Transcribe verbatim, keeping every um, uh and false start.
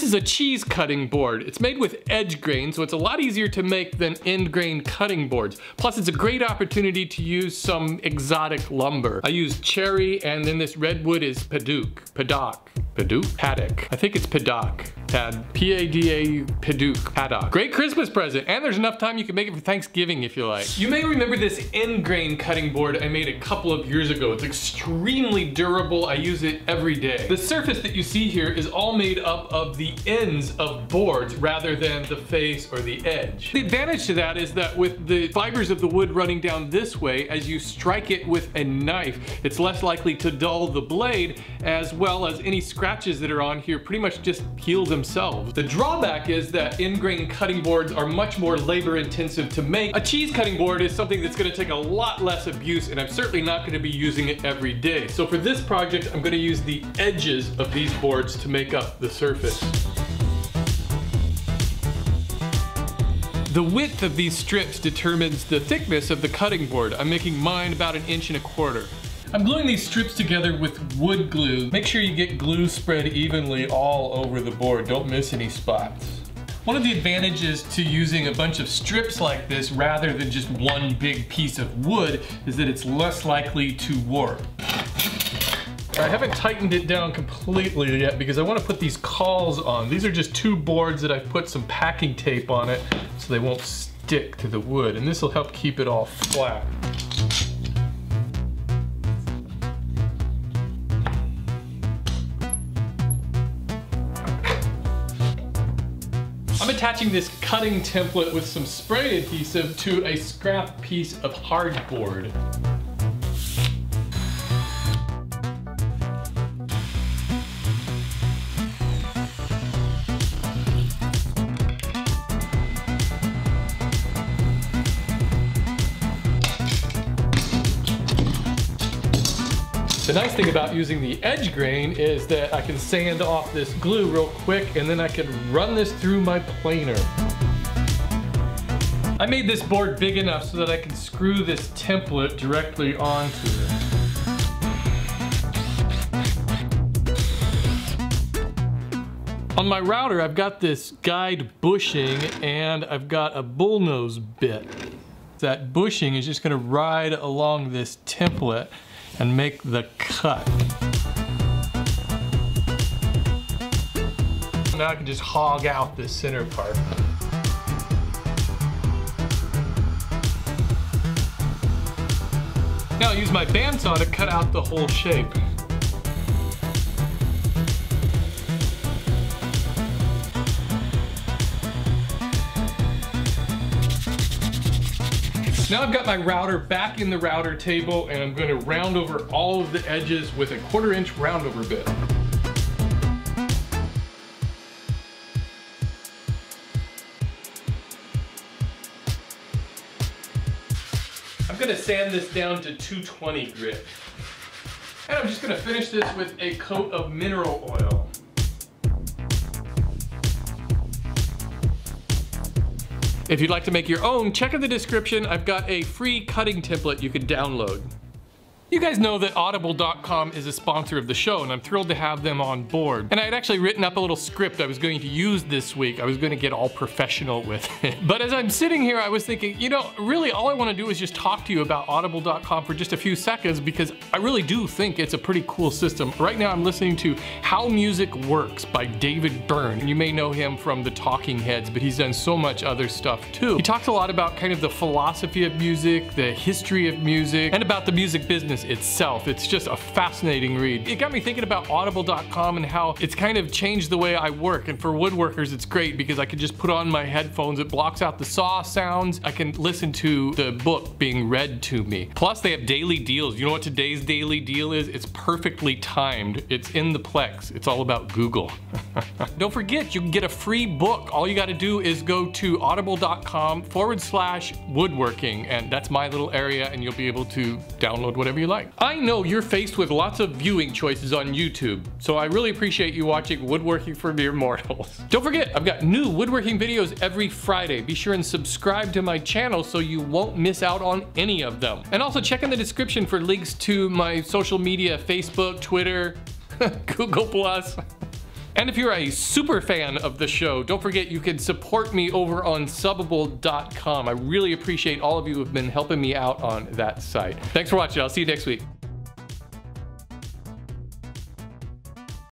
This is a cheese cutting board. It's made with edge grain, so it's a lot easier to make than end grain cutting boards. Plus, it's a great opportunity to use some exotic lumber. I used cherry, and then this redwood is padauk. Padauk. Padauk? Padauk. I think it's padauk. Pad. P A D A U. Padauk. Padauk. Great Christmas present, and there's enough time you can make it for Thanksgiving if you like. You may remember this end grain cutting board I made a couple of years ago. It's extremely durable. I use it every day. The surface that you see here is all made up of the ends of boards rather than the face or the edge. The advantage to that is that with the fibers of the wood running down this way, as you strike it with a knife, it's less likely to dull the blade, as well as any scratches that are on here pretty much just heal themselves. The drawback is that end grain cutting boards are much more labor intensive to make. A cheese cutting board is something that's going to take a lot less abuse, and I'm certainly not going to be using it every day. So for this project, I'm going to use the edges of these boards to make up the surface. The width of these strips determines the thickness of the cutting board. I'm making mine about an inch and a quarter. I'm gluing these strips together with wood glue. Make sure you get glue spread evenly all over the board. Don't miss any spots. One of the advantages to using a bunch of strips like this rather than just one big piece of wood is that it's less likely to warp. I haven't tightened it down completely yet because I want to put these cauls on. These are just two boards that I've put some packing tape on it so they won't stick to the wood, and this will help keep it all flat. I'm attaching this cutting template with some spray adhesive to a scrap piece of hardboard. The nice thing about using the edge grain is that I can sand off this glue real quick, and then I can run this through my planer. I made this board big enough so that I can screw this template directly onto it. On my router, I've got this guide bushing, and I've got a bullnose bit. That bushing is just gonna ride along this template and make the cut. Now I can just hog out this center part. Now I'll use my bandsaw to cut out the whole shape. Now I've got my router back in the router table, and I'm going to round over all of the edges with a quarter inch roundover bit. I'm going to sand this down to two twenty grit. And I'm just going to finish this with a coat of mineral oil. If you'd like to make your own, check in the description. I've got a free cutting template you can download. You guys know that audible dot com is a sponsor of the show, and I'm thrilled to have them on board. And I had actually written up a little script I was going to use this week. I was going to get all professional with it. But as I'm sitting here, I was thinking, you know, really all I want to do is just talk to you about audible dot com for just a few seconds, because I really do think it's a pretty cool system. Right now I'm listening to How Music Works by David Byrne. You may know him from the Talking Heads, but he's done so much other stuff too. He talks a lot about kind of the philosophy of music, the history of music, and about the music business itself. It's just a fascinating read. It got me thinking about audible dot com and how it's kind of changed the way I work. And for woodworkers, it's great because I can just put on my headphones. It blocks out the saw sounds. I can listen to the book being read to me. Plus, they have daily deals. You know what today's daily deal is? It's perfectly timed. It's in the Plex. It's all about Google. Don't forget, you can get a free book. All you got to do is go to audible dot com forward slash woodworking. And that's my little area, and you'll be able to download whatever you like. I know you're faced with lots of viewing choices on YouTube, so I really appreciate you watching Woodworking for Mere Mortals. Don't forget, I've got new woodworking videos every Friday. Be sure and subscribe to my channel so you won't miss out on any of them. And also check in the description for links to my social media, Facebook, Twitter, Google Plus. And if you're a super fan of the show, don't forget you can support me over on subbable dot com. I really appreciate all of you who have been helping me out on that site. Thanks for watching. I'll see you next week.